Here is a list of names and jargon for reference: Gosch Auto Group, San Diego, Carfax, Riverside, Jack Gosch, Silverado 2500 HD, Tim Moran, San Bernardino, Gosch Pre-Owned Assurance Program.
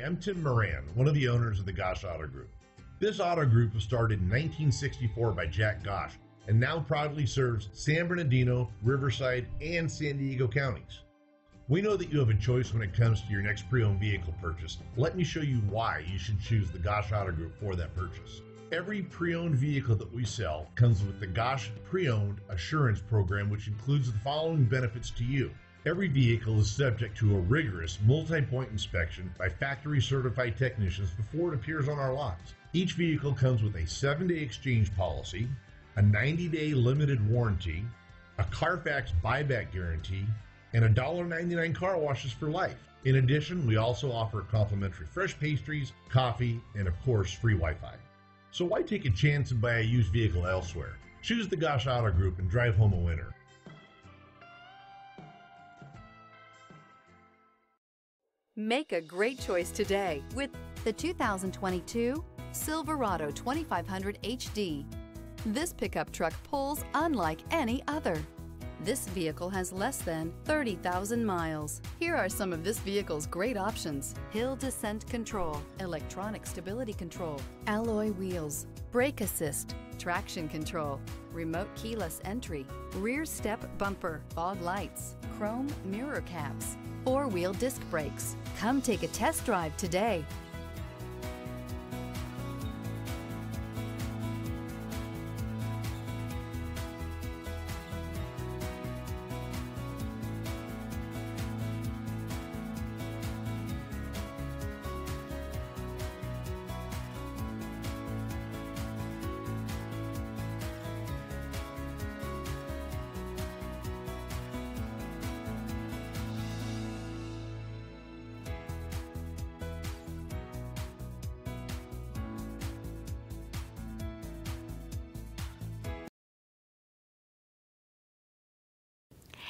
Hi, I'm Tim Moran, one of the owners of the Gosch Auto Group. This auto group was started in 1964 by Jack Gosch and now proudly serves San Bernardino, Riverside, and San Diego counties. We know that you have a choice when it comes to your next pre-owned vehicle purchase. Let me show you why you should choose the Gosch Auto Group for that purchase. Every pre-owned vehicle that we sell comes with the Gosch Pre-Owned Assurance Program, which includes the following benefits to you. Every vehicle is subject to a rigorous multi-point inspection by factory certified technicians before it appears on our lots. Each vehicle comes with a 7-day exchange policy, a 90-day limited warranty, a Carfax buyback guarantee, and a $1.99 car washes for life. In addition, we also offer complimentary fresh pastries, coffee, and of course, free Wi-Fi. So why take a chance and buy a used vehicle elsewhere? Choose the Gosch Auto Group and drive home a winner. Make a great choice today with the 2022 Silverado 2500 HD. This pickup truck pulls unlike any other. This vehicle has less than 30,000 miles. Here are some of this vehicle's great options: hill descent control, electronic stability control, alloy wheels, brake assist, traction control, remote keyless entry, rear step bumper, fog lights, chrome mirror caps, four-wheel disc brakes. Come take a test drive today.